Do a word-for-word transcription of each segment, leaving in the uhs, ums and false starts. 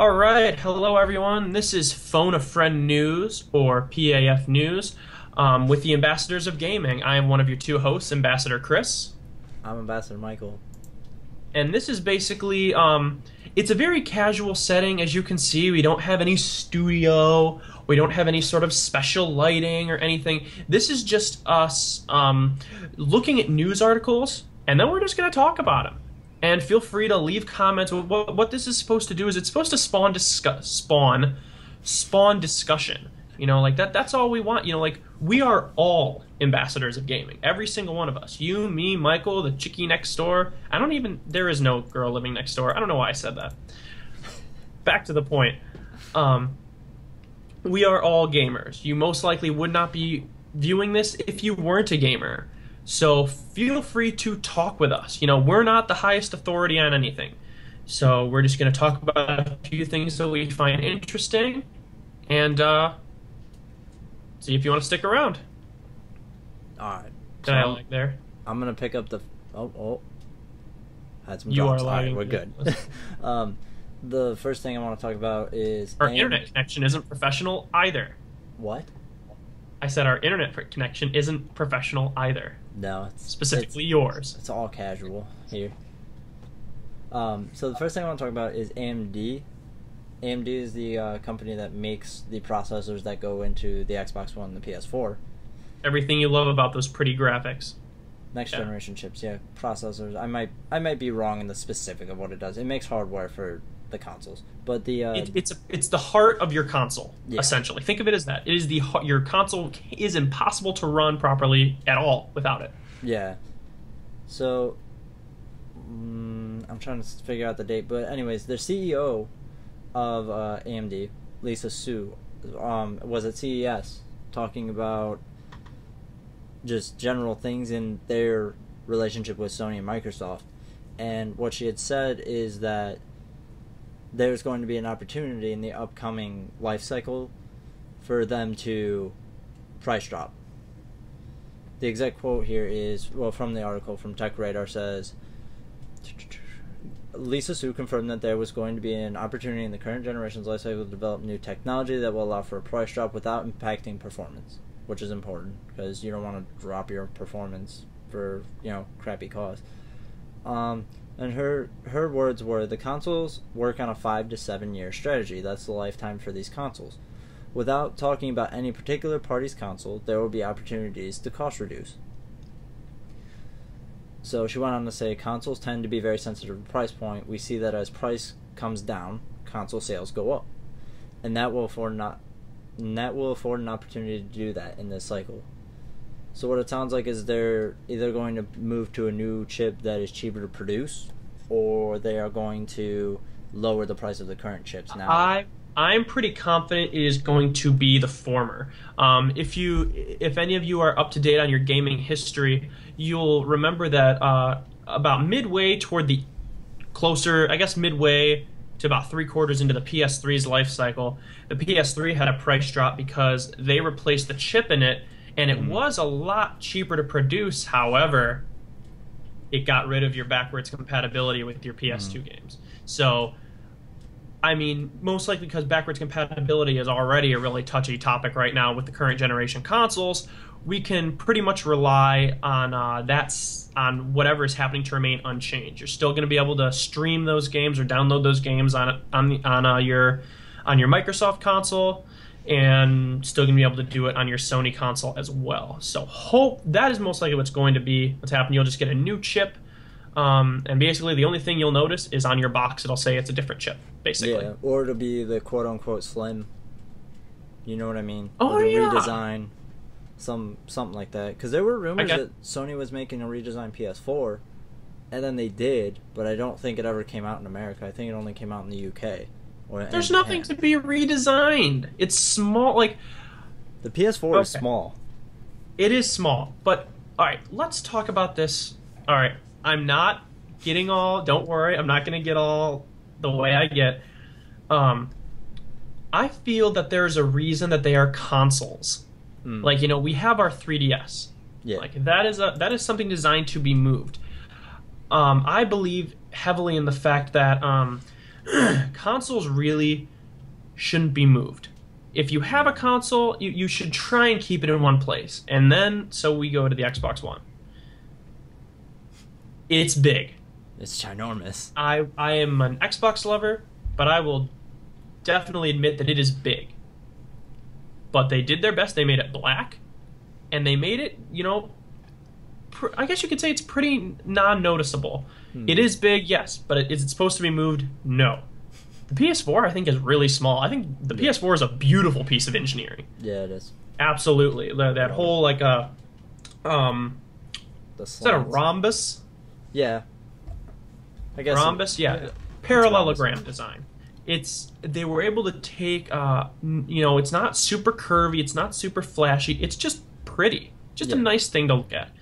All right, hello everyone. This is Phone a Friend News, or P A F News, um, with the Ambassadors of Gaming. I am one of your two hosts, Ambassador Chris. I'm Ambassador Michael. And this is basically, um, it's a very casual setting. As you can see, we don't have any studio, we don't have any sort of special lighting or anything. This is just us um, looking at news articles, and then we're just going to talk about them. And feel free to leave comments. What, what this is supposed to do is it's supposed to spawn discuss, spawn, spawn discussion. You know, like that. That's all we want. You know, like we are all ambassadors of gaming. Every single one of us. You, me, Michael, the chickie next door. I don't even. There is no girl living next door. I don't know why I said that. Back to the point. Um, we are all gamers. You most likely would not be viewing this if you weren't a gamer. So feel free to talk with us. You know, we're not the highest authority on anything. So we're just going to talk about a few things that we find interesting and uh, see if you want to stick around. All right. Can so I like there? I'm going to pick up the... Oh, oh. Had some you drops. Are lying. All right, we're good. um, the first thing I want to talk about is... Our internet connection isn't professional either. What? I said our internet connection isn't professional either. No, it's specifically it's, yours. It's all casual here. Um, so the first thing I want to talk about is A M D. A M D is the uh, company that makes the processors that go into the Xbox One and the P S four. Everything you love about those pretty graphics. Next yeah. generation chips, yeah, processors. I might I might be wrong in the specific of what it does. It makes hardware for the consoles, but the uh, it, it's a, it's the heart of your console, yeah. essentially. Think of it as that. It is the your console is impossible to run properly at all without it. Yeah. So um, I'm trying to figure out the date, but anyways, their C E O of uh, A M D, Lisa Su, um, was at C E S talking about just general things in their relationship with Sony and Microsoft, and what she had said is that there's going to be an opportunity in the upcoming life cycle for them to price drop. The exact quote here is, well, from the article from TechRadar says, Lisa Su confirmed that there was going to be an opportunity in the current generation's life cycle to develop new technology that will allow for a price drop without impacting performance, which is important because you don't want to drop your performance for, you know, crappy cause. Um... And her her words were, the consoles work on a five to seven year strategy. That's the lifetime for these consoles. Without talking about any particular party's console, there will be opportunities to cost reduce. So she went on to say, consoles tend to be very sensitive to price point. We see that as price comes down, console sales go up, and that will afford not, and that will afford an opportunity to do that in this cycle. So what it sounds like is they're either going to move to a new chip that is cheaper to produce, or they are going to lower the price of the current chips now. I, I'm pretty confident it is going to be the former. Um, if you, if any of you are up to date on your gaming history, you'll remember that uh, about midway toward the closer, I guess midway to about three quarters into the P S three's life cycle, the P S three had a price drop because they replaced the chip in it. And it was a lot cheaper to produce. However, it got rid of your backwards compatibility with your P S two mm. games. So, I mean, most likely because backwards compatibility is already a really touchy topic right now with the current generation consoles, we can pretty much rely on uh, that's on whatever is happening to remain unchanged. You're still going to be able to stream those games or download those games on on on uh, your on your Microsoft console. And still gonna be able to do it on your Sony console as well. So hope that is most likely what's going to be what's happening. You'll just get a new chip, um, and basically the only thing you'll notice is on your box it'll say it's a different chip, basically. Yeah, or it'll be the quote unquote slim. You know what I mean? Oh or the yeah. Redesign, some something like that. Because there were rumors that Sony was making a redesigned P S four, and then they did, but I don't think it ever came out in America. I think it only came out in the U K. There's nothing to be redesigned. It's small. Like the P S four okay. is small. It is small. But all right, let's talk about this. All right, I'm not getting all. Don't worry, I'm not going to get all the way I get. Um, I feel that there's a reason that they are consoles. Mm. Like you know, we have our three D S. Yeah. Like that is a that is something designed to be moved. Um, I believe heavily in the fact that um. consoles really shouldn't be moved. If you have a console, you, you should try and keep it in one place. And then, so we go to the Xbox One. It's big. It's ginormous. I, I am an Xbox lover, but I will definitely admit that it is big. But they did their best. They made it black, and they made it, you know, pr I guess you could say it's pretty non-noticeable. Hmm. It is big, yes, but it, is it supposed to be moved? No. The P S four, I think, is really small. I think the yeah. P S four is a beautiful piece of engineering. Yeah, it is. Absolutely. That, that whole, like, uh, um, the is that a rhombus? Yeah. I guess rhombus, it, yeah. yeah. Parallelogram design. It's they were able to take, uh, you know, it's not super curvy, it's not super flashy, it's just pretty, just yeah. a nice thing to look at.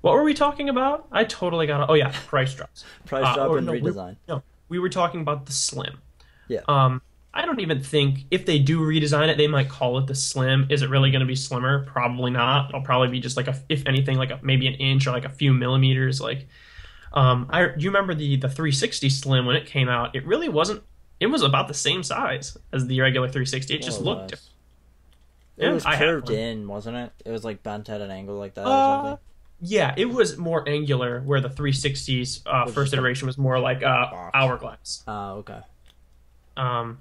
What were we talking about? I totally got. Oh yeah, price drops, price uh, drop or, and no, redesign. We, no, we were talking about the Slim. Yeah. Um, I don't even think if they do redesign it, they might call it the Slim. Is it really going to be slimmer? Probably not. It'll probably be just like a, if anything, like a, maybe an inch or like a few millimeters. Like, um, I do you remember the the three sixty Slim when it came out? It really wasn't. It was about the same size as the regular three sixty. It just oh, looked nice. different. It yeah, was curved in, wasn't it? It was like bent at an angle like that uh, or something. Yeah, it was more angular, where the three sixty's uh, first iteration was more like uh, hourglass. Oh, uh, okay. Um,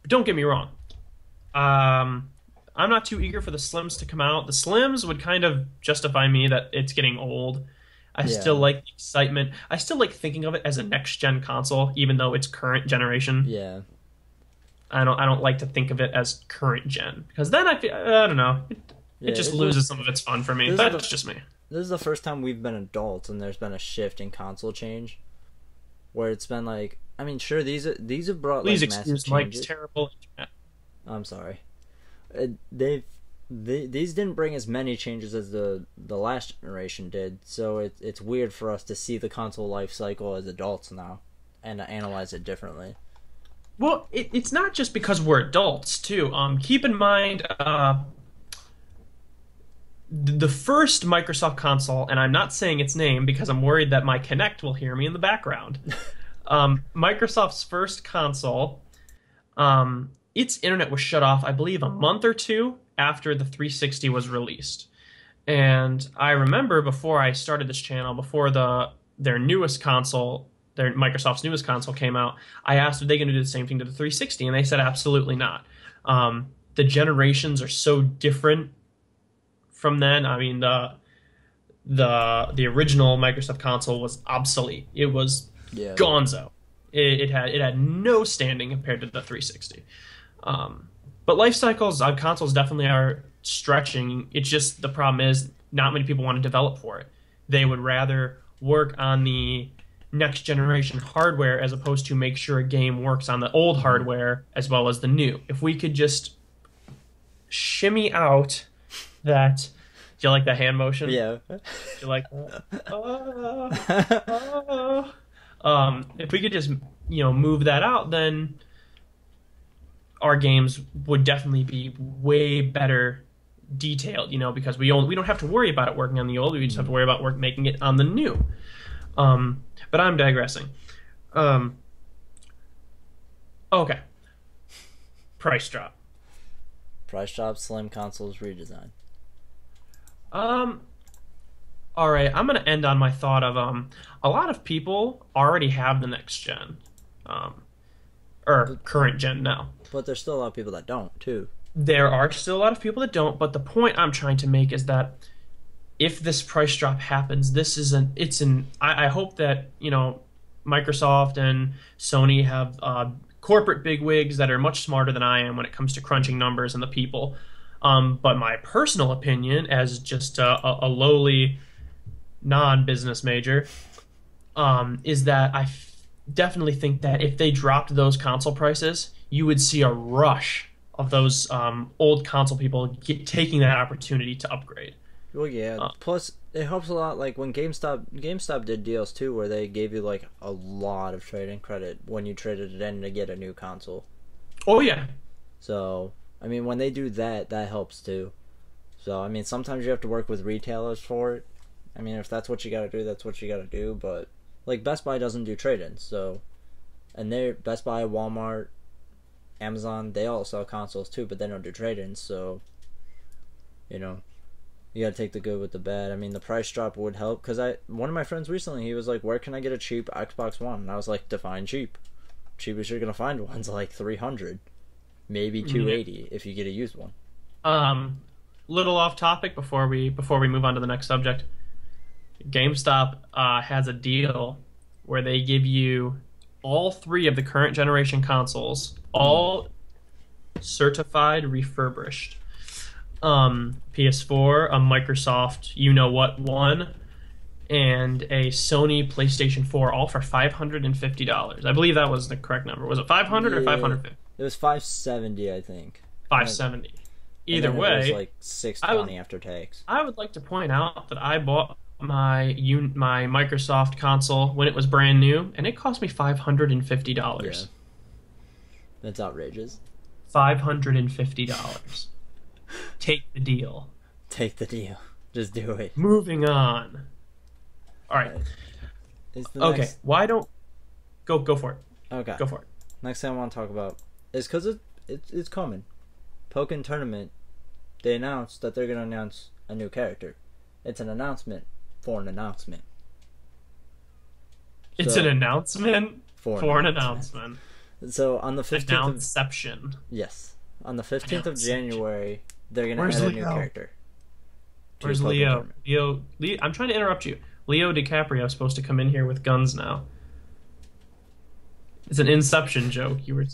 but don't get me wrong. Um, I'm not too eager for the Slims to come out. The Slims would kind of justify me that it's getting old. I yeah. still like the excitement. I still like thinking of it as a next-gen console, even though it's current generation. Yeah. I don't. I don't like to think of it as current gen because then I feel. I don't know. It, yeah, it just it loses was, some of its fun for me. That's the, just me. This is the first time we've been adults, and there's been a shift in console change, where it's been like. I mean, sure these these have brought. Please like, excuse massive Mike's changes. terrible internet. I'm sorry. Uh, they've. The, these didn't bring as many changes as the the last generation did, so it, it's weird for us to see the console life cycle as adults now and to analyze it differently. Well, it, it's not just because we're adults, too. Um, keep in mind, uh, the first Microsoft console, and I'm not saying its name because I'm worried that my Kinect will hear me in the background. um, Microsoft's first console, um, its internet was shut off, I believe, a month or two after the three sixty was released. And I remember before I started this channel, before the their newest console, their Microsoft's newest console came out, I asked, are they going to do the same thing to the three sixty? And they said, absolutely not. Um, the generations are so different from then. I mean, the the the original Microsoft console was obsolete. It was yeah. gonzo. It, it had it had no standing compared to the three sixty. Um, But life cycles on consoles definitely are stretching. It's just the problem is not many people want to develop for it. They would rather work on the next generation hardware as opposed to make sure a game works on the old hardware as well as the new. If we could just shimmy out that... Do you like that hand motion? Yeah. Do you like that? Oh, oh. Um, if we could just, you know, move that out, then... our games would definitely be way better detailed, you know, because we only, we don't have to worry about it working on the old. We just have to worry about work making it on the new. Um, but I'm digressing. Um, okay. Price drop. Price drop, slim consoles, redesign. Um, all right, I'm going to end on my thought of um, a lot of people already have the next gen. Um, or current gen now. But there's still a lot of people that don't, too. There are still a lot of people that don't, but the point I'm trying to make is that if this price drop happens, this is an, it's an, I, I hope that, you know, Microsoft and Sony have uh, corporate bigwigs that are much smarter than I am when it comes to crunching numbers and the people. Um, but my personal opinion, as just a, a, a lowly non-business major, um, is that I feel definitely think that if they dropped those console prices, you would see a rush of those um, old console people get, taking that opportunity to upgrade. Well, yeah. Uh, Plus, it helps a lot. Like when GameStop, GameStop did deals too, where they gave you like a lot of trade-in credit when you traded it in to get a new console. Oh yeah. So I mean, when they do that, that helps too. So I mean, sometimes you have to work with retailers for it. I mean, if that's what you got to do, that's what you got to do. But like Best Buy doesn't do trade-ins, so and they're Best Buy, Walmart, Amazon, they all sell consoles too, but they don't do trade-ins, so, you know, you gotta take the good with the bad. I mean, the price drop would help, because I, one of my friends recently, he was like, where can I get a cheap Xbox One? And I was like, define cheap. Cheapest you're gonna find one's like three hundred, maybe two eighty, mm-hmm. if you get a used one. Um, little off topic before we, before we move on to the next subject. GameStop uh, has a deal where they give you all three of the current generation consoles, all certified refurbished. Um, P S four, a Microsoft you-know-what one, and a Sony PlayStation four, all for five hundred fifty dollars. I believe that was the correct number. Was it five hundred dollars yeah, or five hundred fifty dollars? It was five hundred seventy dollars, I think. five hundred seventy dollars. Either way, it was like six hundred twenty dollars after tax. I would like to point out that I bought my un my Microsoft console when it was brand new, and it cost me five hundred fifty dollars. Yeah. That's outrageous. five hundred fifty dollars. Take the deal. Take the deal. Just do it. Moving on. All right. Is the okay. Next... Why don't go go for it? Okay. Go for it. Next thing I want to talk about is because it, it it's coming. Pokken tournament. They announced that they're gonna announce a new character. It's an announcement for an announcement. So, it's an announcement for, for an announcement. announcement. So on the fifteenth. Announcception. Yes. On the fifteenth of January, they're going to add a new character. Where's Leo? Leo? Leo? I'm trying to interrupt you. Leo DiCaprio is supposed to come in here with guns now. It's an Inception joke. You were,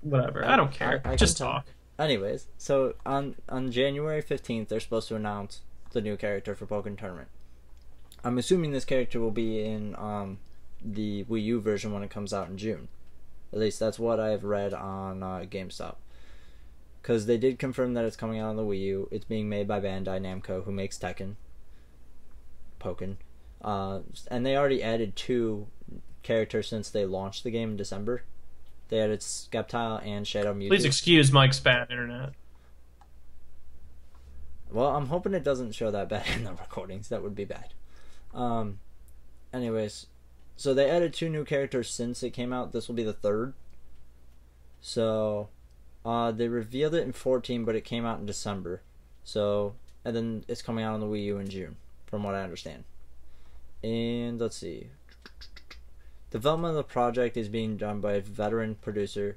whatever. I, I don't care. I, I Just talk. Anyways, so on on January fifteenth, they're supposed to announce the new character for Pokken Tournament. I'm assuming this character will be in um the Wii U version when it comes out in June. At least that's what I've read on uh, GameStop. Because they did confirm that it's coming out on the Wii U. It's being made by Bandai Namco, who makes Tekken. Pokken. Uh, and they already added two characters since they launched the game in December. They added Sceptile and Shadow Mewtwo. Please excuse Mike's bad internet. Well, I'm hoping it doesn't show that bad in the recordings. That would be bad. Um, anyways, so they added two new characters since it came out. This will be the third. So... Uh, they revealed it in fourteen, but it came out in December. So, and then it's coming out on the Wii U in June, from what I understand. And let's see. Development of the project is being done by veteran producer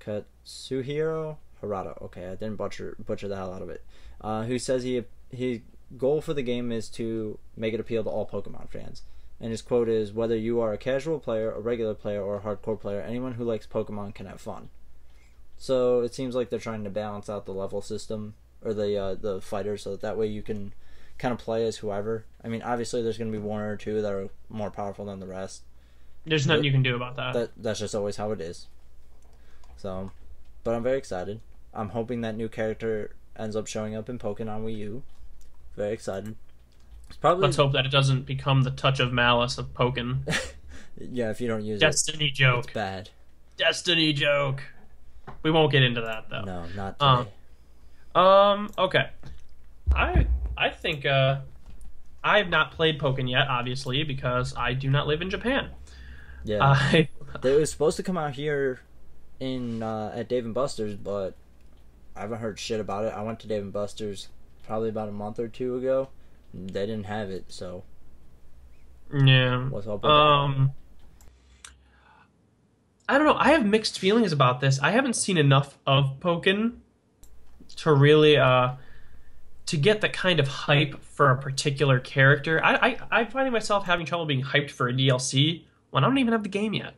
Katsuhiro Hirata. Okay, I didn't butcher butcher the hell out of it. Uh, who says he his goal for the game is to make it appeal to all Pokemon fans. And his quote is, "Whether you are a casual player, a regular player, or a hardcore player, anyone who likes Pokemon can have fun." So it seems like they're trying to balance out the level system, or the uh, the fighters, so that, that way you can kind of play as whoever. I mean, obviously there's going to be one or two that are more powerful than the rest. There's nothing but you can do about that. that. That's just always how it is. So, but I'm very excited. I'm hoping that new character ends up showing up in Pokken on Wii U. Very excited. It's probably... Let's hope that it doesn't become the touch of malice of Pokken. Yeah, if you don't use Destiny it. Destiny joke. It's bad. Destiny joke. We won't get into that though. No, not today. Um, um okay. I I think uh I have not played Pokken yet, obviously, because I do not live in Japan. Yeah. I, they were supposed to come out here in uh at Dave and Buster's, but I haven't heard shit about it. I went to Dave and Buster's probably about a month or two ago. They didn't have it, so yeah. What's up with um that? I don't know. I have mixed feelings about this. I haven't seen enough of Pokken to really uh, to get the kind of hype for a particular character. I, I I'm finding myself having trouble being hyped for a D L C when I don't even have the game yet.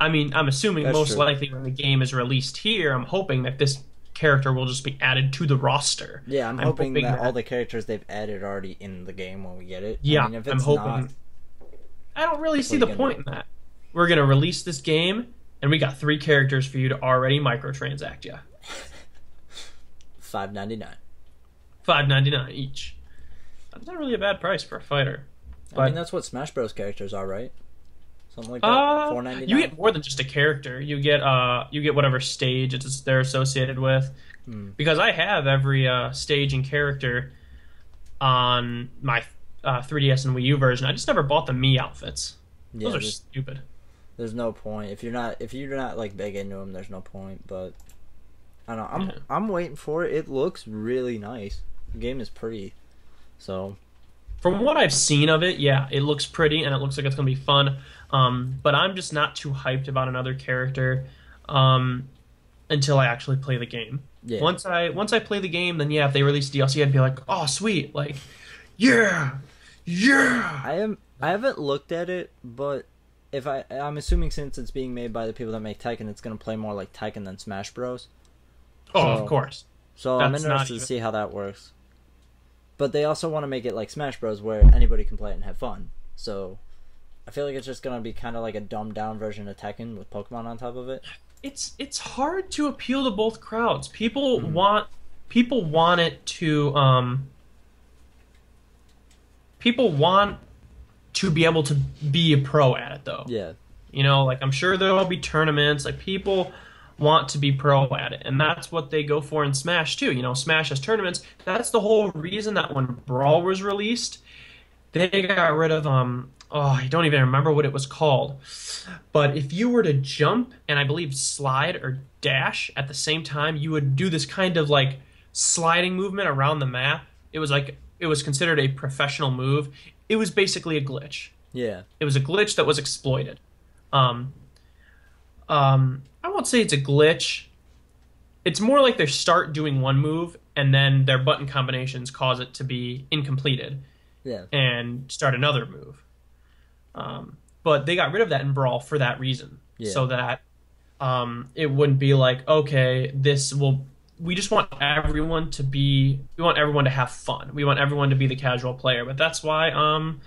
I mean, I'm assuming That's most true. likely when the game is released here, I'm hoping that this character will just be added to the roster. Yeah, I'm, I'm hoping, hoping that, that all the characters they've added are already in the game when we get it. Yeah, I mean, if it's I'm hoping. Not, I don't really see the point in that. We're going to release this game, and we got three characters for you to already microtransact you. five ninety-nine. five ninety-nine each. That's not really a bad price for a fighter. But, I mean, that's what Smash Bros. Characters are, right? Something like that. Uh, four ninety-nine. You get more than just a character. You get uh, you get whatever stage it's they're associated with. Mm. Because I have every uh, stage and character on my uh, three D S and Wii U version. I just never bought the Mii outfits. Yeah, Those are there's, stupid. there's no point. If you're not, if you're not like big into them, there's no point. But I don't know. I'm yeah. I'm waiting for it. It looks really nice. The game is pretty. So from what I've seen of it, yeah, it looks pretty and it looks like it's gonna be fun. Um, but I'm just not too hyped about another character um, until I actually play the game. Yeah. Once I once I play the game, then yeah, if they release D L C, I'd be like, oh sweet, like, yeah, yeah. I am. I haven't looked at it, but if I, I'm assuming since it's being made by the people that make Tekken, it's gonna play more like Tekken than Smash Bros. Oh, so, of course. So That's I'm interested even... to see how that works. But they also want to make it like Smash Bros, where anybody can play it and have fun. So I feel like it's just gonna be kind of like a dumbed down version of Tekken with Pokemon on top of it. It's it's hard to appeal to both crowds. People mm-hmm. want people want it to um. People want to be able to be a pro at it, though. Yeah. You know, like I'm sure there'll be tournaments. Like people want to be pro at it, and that's what they go for in Smash too. You know, Smash has tournaments. That's the whole reason that when Brawl was released, they got rid of um. Oh, I don't even remember what it was called. But if you were to jump and I believe slide or dash at the same time, you would do this kind of like sliding movement around the map. It was like it was considered a professional move. It was basically a glitch. Yeah. It was a glitch that was exploited. Um, um, I won't say it's a glitch. It's more like they start doing one move and then their button combinations cause it to be incompleted. Yeah. And start another move. Um, but they got rid of that in Brawl for that reason, yeah. so that um, it wouldn't be like, okay, this will. We just want everyone to be. We want everyone to have fun. We want everyone to be the casual player. But that's why um,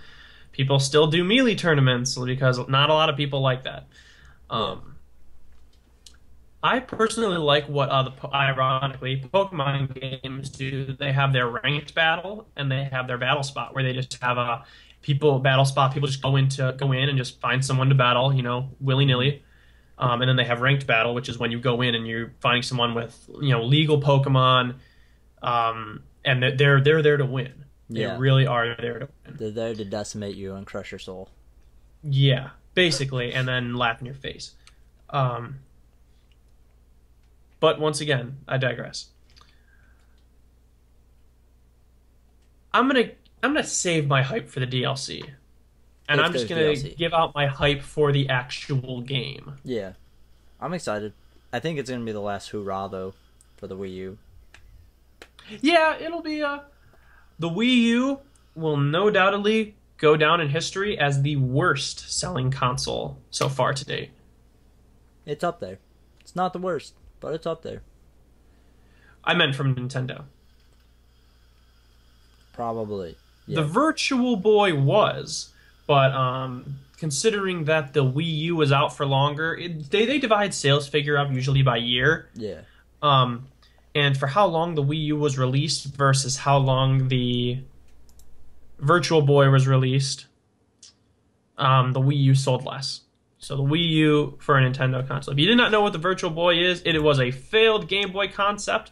people still do melee tournaments because not a lot of people like that. Um, I personally like what uh, the ironically Pokemon games do. They have their ranked battle and they have their battle spot where they just have a. People battle spot. People just go into go in and just find someone to battle, you know, willy nilly, um, and then they have ranked battle, which is when you go in and you're finding someone with you know legal Pokemon, um, and they're they're there to win. They yeah. really are there to win. They're there to decimate you and crush your soul. Yeah, basically, and then laugh in your face. Um, but once again, I digress. I'm gonna. I'm going to save my hype for the D L C. And if I'm just going to give out my hype for the actual game. Yeah. I'm excited. I think it's going to be the last hoorah, though, for the Wii U. Yeah, it'll be... Uh, the Wii U will no doubtedly go down in history as the worst-selling console so far to date. It's up there. It's not the worst, but it's up there. I meant from Nintendo. Probably. Yeah. The Virtual Boy was, but um, considering that the Wii U was out for longer, it, they they divide sales figure up usually by year. Yeah. Um, and for how long the Wii U was released versus how long the Virtual Boy was released, um, the Wii U sold less. So the Wii U for a Nintendo console. If you did not know what the Virtual Boy is, it, it was a failed Game Boy concept.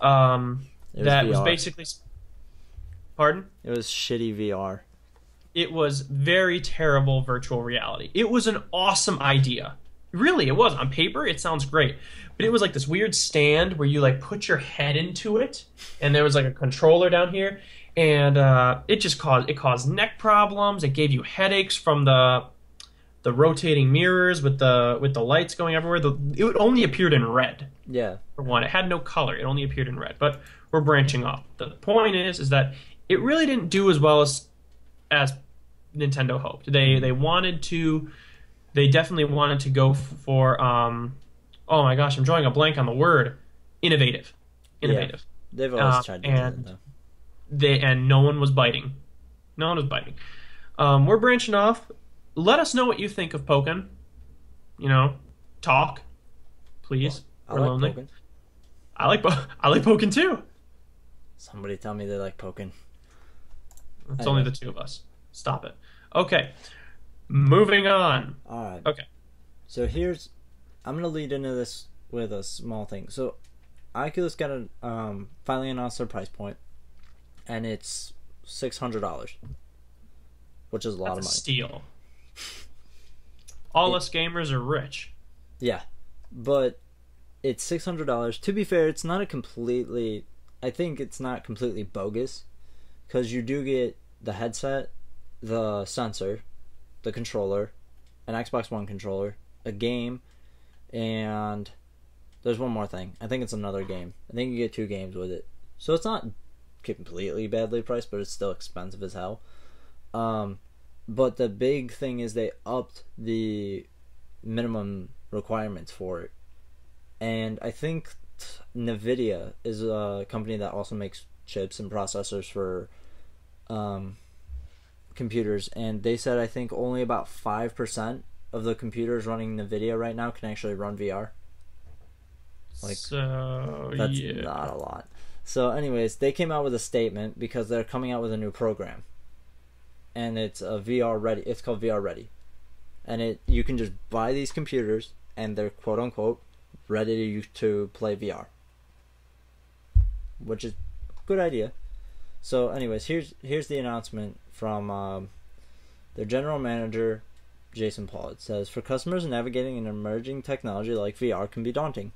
Um, was that V R. Was basically. Pardon? It was shitty V R. It was very terrible virtual reality. It was an awesome idea. Really, it was. On paper, it sounds great. But it was like this weird stand where you like put your head into it, and there was like a controller down here, and uh, it just caused it caused neck problems. It gave you headaches from the the rotating mirrors with the with the lights going everywhere. The, it only appeared in red. Yeah. For one, it had no color. It only appeared in red. But we're branching off. The point is, is that it really didn't do as well as as Nintendo hoped. They they wanted to, they definitely wanted to go for um, oh my gosh, I'm drawing a blank on the word, innovative, innovative. Yeah, they've always uh, tried to and do that, though. They and no one was biting, no one was biting. Um, we're branching off. Let us know what you think of Pokken. You know, talk, please. Well, I we're like lonely. Pokken. I like I like Pokken too. Somebody tell me they like Pokken. It's only the two of us. Stop it. Okay. Moving on. All right. Okay. So here's... I'm going to lead into this with a small thing. So Oculus got a, um, finally announced their price point, and it's six hundred dollars, which is a lot That's of money. A steal. All it, us gamers are rich. Yeah, but it's six hundred dollars. To be fair, it's not a completely... I think it's not completely bogus, because you do get the headset, the sensor, the controller, an Xbox One controller, a game, and there's one more thing. I think it's another game. I think you get two games with it. So it's not completely badly priced, but it's still expensive as hell. Um, but the big thing is they upped the minimum requirements for it. And I think NVIDIA is a company that also makes chips and processors for um, computers, and they said I think only about five percent of the computers running NVIDIA right now can actually run V R. Like, so, that's yeah. not a lot. So anyways, they came out with a statement because they're coming out with a new program. And it's a V R ready. It's called V R Ready. And it you can just buy these computers and they're quote unquote ready to, to play V R. Which is a good idea. So anyways, here's here's the announcement from um, their general manager, Jason Paul. It says, for customers navigating an emerging technology like V R can be daunting.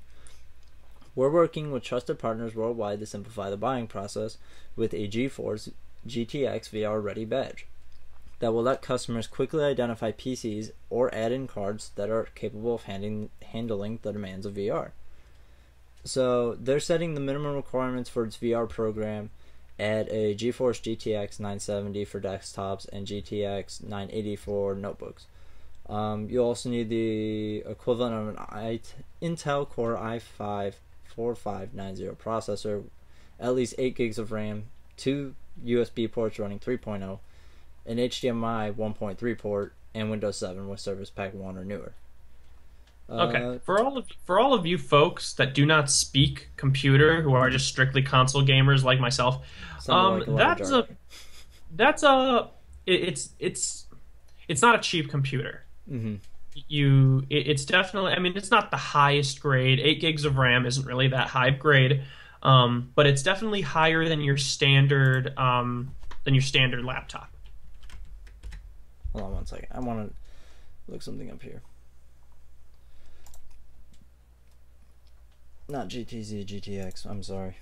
We're working with trusted partners worldwide to simplify the buying process with a GeForce G T X V R Ready badge that will let customers quickly identify P Cs or add-in cards that are capable of handing, handling the demands of V R. So they're setting the minimum requirements for its V R program at a GeForce G T X nine seventy for desktops and G T X nine eighty for notebooks. Um, you also need the equivalent of an Intel Core i five forty-five ninety processor, at least eight gigs of RAM, two U S B ports running three point oh, an H D M I one point three port, and Windows seven with Service Pack one or newer. Uh, okay, for all of for all of you folks that do not speak computer, who are just strictly console gamers like myself, um, like a that's a that's a it, it's it's it's not a cheap computer. Mm-hmm. You, it, it's definitely. I mean, it's not the highest grade. Eight gigs of RAM isn't really that high grade, um, but it's definitely higher than your standard um, than your standard laptop. Hold on one second. I want to look something up here. Not G T Z, G T X. I'm sorry.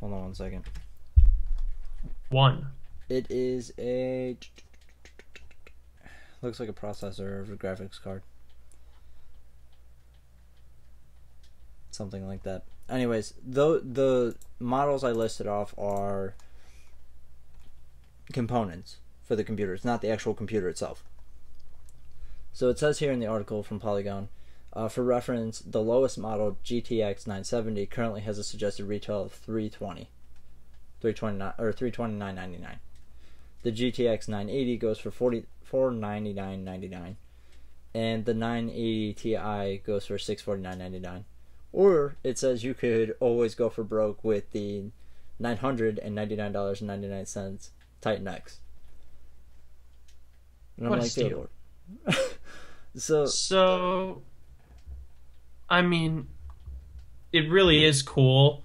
Hold on one second. One. It is a. Looks like a processor or a graphics card. Something like that. Anyways, though the models I listed off are components for the computer. It's not the actual computer itself. So it says here in the article from Polygon, uh, for reference, the lowest model, G T X nine seventy, currently has a suggested retail of three twenty, three twenty-nine or three twenty-nine ninety-nine. The G T X nine eighty goes for forty-four ninety-nine ninety-nine, and the nine eighty T I goes for six forty-nine ninety-nine. Or it says you could always go for broke with the nine ninety-nine ninety-nine Titan X. And what I'm a like, steal. so, so, I mean, it really is cool,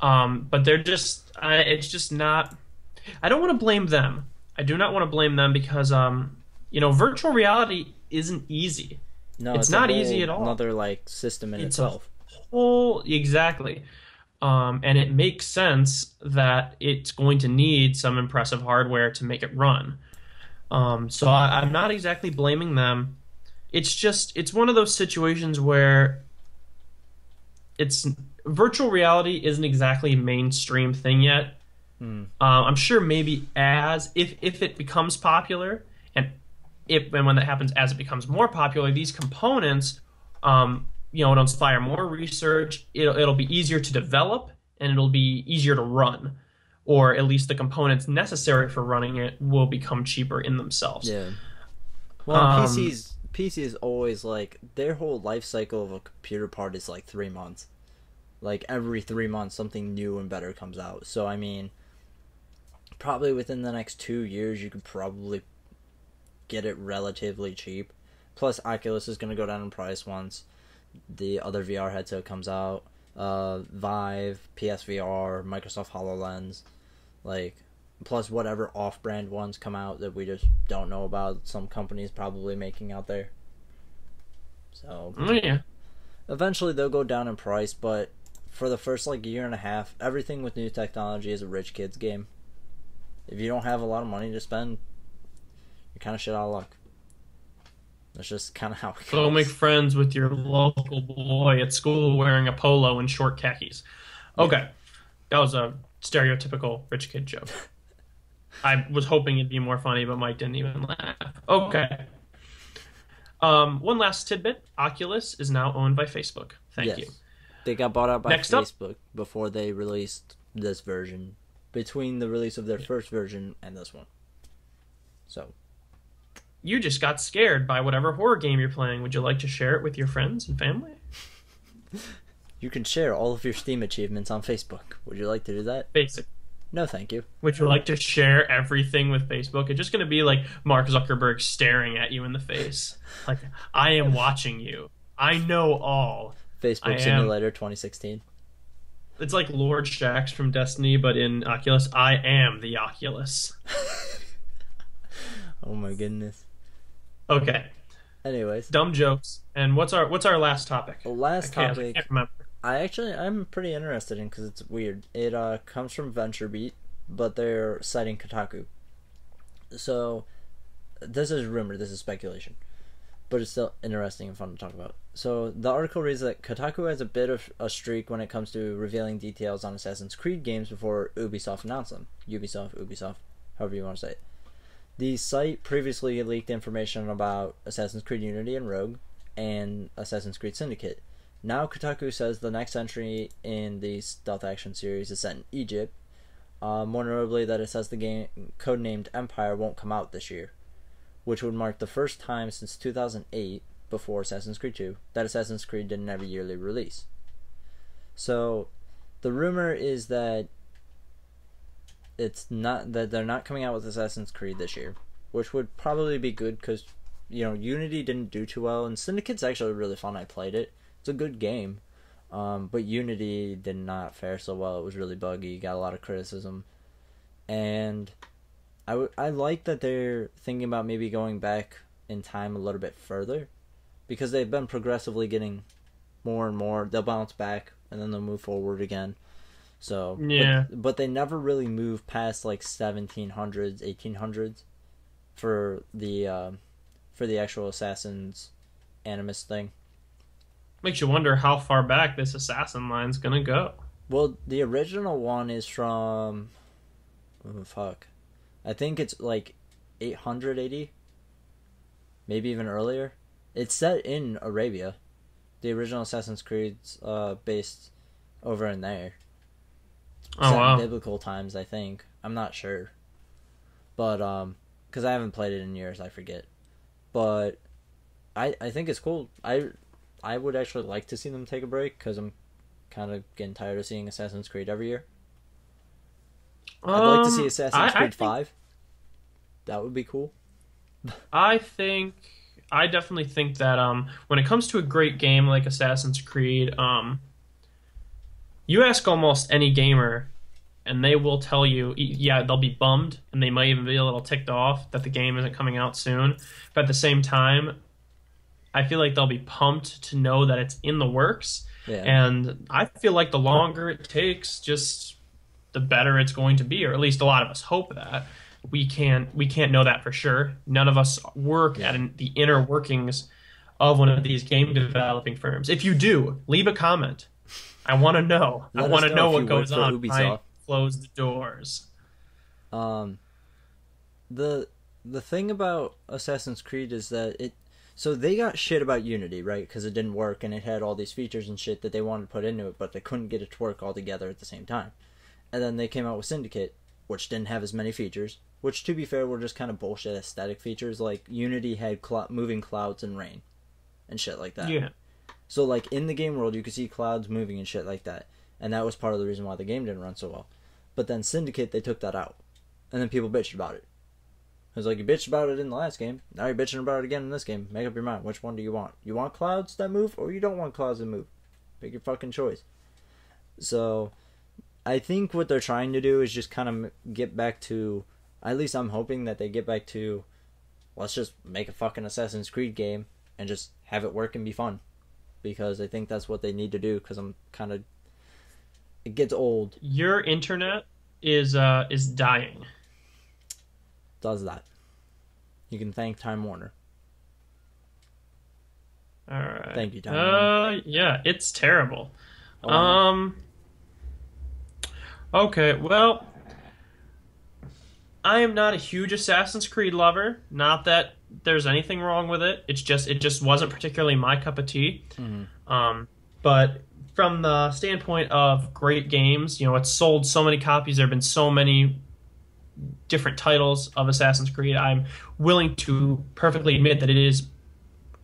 um, but they're just, I, it's just not. I don't want to blame them. I do not want to blame them because, um, you know, virtual reality isn't easy. No, it's, it's not easy at all. Another like system in it's itself. A whole, exactly, um, and it makes sense that it's going to need some impressive hardware to make it run. Um, so I, I'm not exactly blaming them. It's just it's one of those situations where it's virtual reality isn't exactly a mainstream thing yet. Mm. Uh, I'm sure maybe as if if it becomes popular, and if and when that happens, as it becomes more popular, these components, um, you know, it'll inspire more research. It'll it'll be easier to develop, and it'll be easier to run, or at least the components necessary for running it will become cheaper in themselves. Yeah. Well, um, P Cs P Cs always like their whole life cycle of a computer part is like three months. Like every three months, something new and better comes out. So I mean. Probably within the next two years, you could probably get it relatively cheap. Plus, Oculus is going to go down in price once the other V R headset comes out. Uh, Vive, P S V R, Microsoft HoloLens, like plus whatever off-brand ones come out that we just don't know about. Some companies probably making out there. So oh, yeah. Eventually they'll go down in price, but for the first like year and a half, everything with new technology is a rich kid's game. If you don't have a lot of money to spend, you're kind of shit out of luck. That's just kind of how it goes. Go make friends with your local boy at school wearing a polo and short khakis. Okay. That was a stereotypical rich kid joke. I was hoping it'd be more funny, but Mike didn't even laugh. Okay. Um, one last tidbit. Oculus is now owned by Facebook. Thank yes. you. They got bought out by Next Facebook up. before they released this version. Between the release of their yeah. first version and this one. So... You just got scared by whatever horror game you're playing. Would you like to share it with your friends and family? You can share all of your Steam achievements on Facebook. Would you like to do that? Basic. No, thank you. Would you like to share everything with Facebook? It's just going to be like Mark Zuckerberg staring at you in the face. Like, I am watching you. I know all. Facebook Simulator twenty sixteen. It's like Lord Shaxx from Destiny, but in Oculus. I am the Oculus. Oh my goodness. Okay. Anyways, dumb jokes. And what's our what's our last topic? The last I topic. I can't remember. I actually I'm pretty interested in because it's weird. It uh comes from VentureBeat, but they're citing Kotaku. So, this is rumor. This is speculation, but it's still interesting and fun to talk about. So the article reads that Kotaku has a bit of a streak when it comes to revealing details on Assassin's Creed games before Ubisoft announced them. Ubisoft, Ubisoft, however you want to say it. The site previously leaked information about Assassin's Creed Unity and Rogue and Assassin's Creed Syndicate. Now Kotaku says the next entry in the stealth action series is set in Egypt. Uh, more notably, that it says the game codenamed Empire won't come out this year, which would mark the first time since two thousand eight, before Assassin's Creed two, that Assassin's Creed didn't have a yearly release. So, the rumor is that It's not that they're not coming out with Assassin's Creed this year, which would probably be good because, you know, Unity didn't do too well, and Syndicate's actually really fun. I played it; it's a good game, um, but Unity did not fare so well. It was really buggy, got a lot of criticism, and I w I like that they're thinking about maybe going back in time a little bit further, because they've been progressively getting more and more. They'll bounce back and then they'll move forward again. So, yeah. but, but they never really move past like seventeen hundreds, eighteen hundreds for the uh, for the actual Assassin's Animus thing. Makes you wonder how far back this assassin line's gonna go. Well, the original one is from oh, fuck. I think it's like eight hundred eighty. Maybe even earlier. It's set in Arabia. The original Assassin's Creed's uh based over in there. Oh, wow. Biblical times, I think. I'm not sure, but um, because I haven't played it in years, I forget. But I I think it's cool. I I would actually like to see them take a break because I'm kind of getting tired of seeing Assassin's Creed every year. Um, I'd like to see Assassin's I, Creed I think, Five. That would be cool. I think I definitely think that um, when it comes to a great game like Assassin's Creed, um. you ask almost any gamer, and they will tell you, yeah, they'll be bummed, and they might even be a little ticked off that the game isn't coming out soon. But at the same time, I feel like they'll be pumped to know that it's in the works. Yeah. And I feel like the longer it takes, just the better it's going to be, or at least a lot of us hope that. We can't, we can't know that for sure. None of us work at an, the inner workings of one of these game developing firms. If you do, leave a comment. I want to know. Let I want to know, know what goes on. I close the doors. Um, the the thing about Assassin's Creed is that it. So they got shit about Unity, right? Because it didn't work, and it had all these features and shit that they wanted to put into it, but they couldn't get it to work all together at the same time. And then they came out with Syndicate, which didn't have as many features. Which, to be fair, were just kind of bullshit aesthetic features. Like Unity had cl- moving clouds and rain, and shit like that. Yeah. So, like, in the game world, you could see clouds moving and shit like that. And that was part of the reason why the game didn't run so well. But then Syndicate, they took that out. And then people bitched about it. It was like, you bitched about it in the last game. Now you're bitching about it again in this game. Make up your mind. Which one do you want? You want clouds that move, or you don't want clouds that move? Pick your fucking choice. So, I think what they're trying to do is just kind of get back to... At least I'm hoping that they get back to... Let's just make a fucking Assassin's Creed game and just... have it work and be fun, because I think that's what they need to do. Because I'm kind of, it gets old. Your internet is uh is dying. Does that? You can thank Time Warner. All right. Thank you, Time Warner. Uh, yeah, it's terrible. Oh, um. Okay, well, I am not a huge Assassin's Creed lover. Not that there's anything wrong with it. It's just it just wasn't particularly my cup of tea. Mm-hmm. Um, but from the standpoint of great games, you know, it's sold so many copies. There have been so many different titles of Assassin's Creed. I'm willing to perfectly admit that it is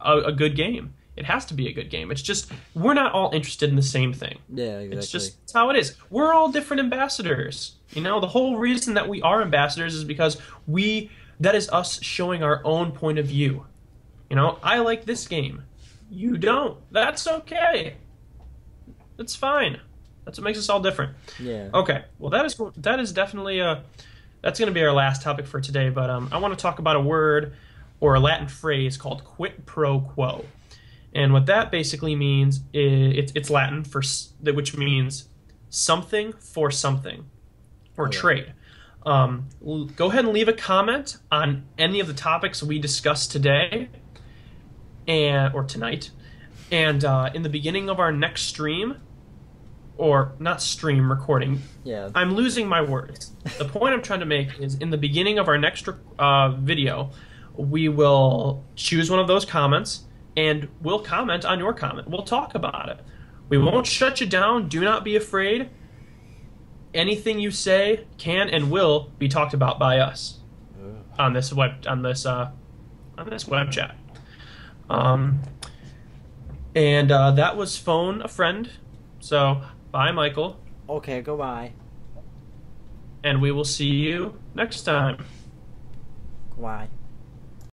a, a good game. It has to be a good game. It's just we're not all interested in the same thing. Yeah, exactly. It's just it's how it is. We're all different ambassadors. You know, the whole reason that we are ambassadors is because we that is us showing our own point of view. You know, I like this game. You don't. That's okay. That's fine. That's what makes us all different. Yeah. Okay. Well, that is that is definitely a that's going to be our last topic for today, but um I want to talk about a word or a Latin phrase called quid pro quo. And what that basically means is it's Latin for which means something for something or okay. trade. Um, go ahead and leave a comment on any of the topics we discussed today and or tonight. And uh, in the beginning of our next stream, or not stream recording, yeah, I'm losing my words. The point I'm trying to make is in the beginning of our next uh, video, we will choose one of those comments. And we'll comment on your comment. We'll talk about it. We won't shut you down. Do not be afraid. Anything you say can and will be talked about by us on this web on this uh, on this web chat. Um, and uh, that was Phone a Friend. So bye, Michael. Okay, goodbye. And we will see you next time. Goodbye.